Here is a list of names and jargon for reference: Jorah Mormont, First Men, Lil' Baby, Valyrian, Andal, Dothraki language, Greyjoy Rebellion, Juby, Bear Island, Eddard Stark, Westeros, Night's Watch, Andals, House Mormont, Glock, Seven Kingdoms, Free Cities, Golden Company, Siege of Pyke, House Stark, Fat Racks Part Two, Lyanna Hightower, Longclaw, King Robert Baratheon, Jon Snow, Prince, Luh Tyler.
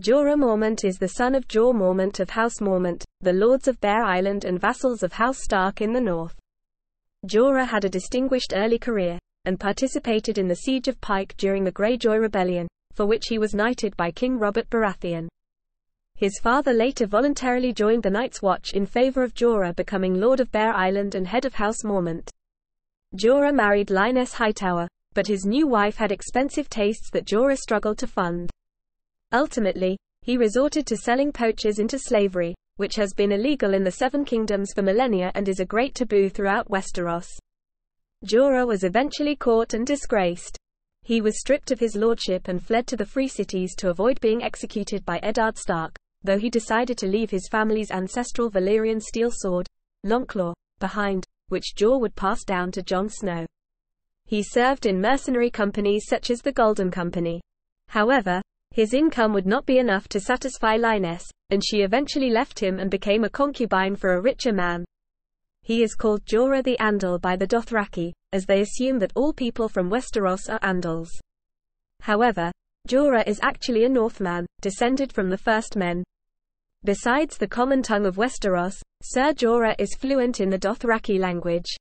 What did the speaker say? Jorah Mormont is the son of Jorah Mormont of House Mormont, the lords of Bear Island and vassals of House Stark in the north. Jorah had a distinguished early career, and participated in the Siege of Pyke during the Greyjoy Rebellion, for which he was knighted by King Robert Baratheon. His father later voluntarily joined the Night's Watch in favor of Jorah becoming Lord of Bear Island and head of House Mormont. Jorah married Lyanna Hightower, but his new wife had expensive tastes that Jorah struggled to fund. Ultimately, he resorted to selling poachers into slavery, which has been illegal in the Seven Kingdoms for millennia and is a great taboo throughout Westeros. Jorah was eventually caught and disgraced. He was stripped of his lordship and fled to the Free Cities to avoid being executed by Eddard Stark, though he decided to leave his family's ancestral Valyrian steel sword, Longclaw, behind, which Jorah would pass down to Jon Snow. He served in mercenary companies such as the Golden Company. However, his income would not be enough to satisfy Lyanna, and she eventually left him and became a concubine for a richer man. He is called Jorah the Andal by the Dothraki, as they assume that all people from Westeros are Andals. However, Jorah is actually a Northman, descended from the First Men. Besides the common tongue of Westeros, Sir Jorah is fluent in the Dothraki language.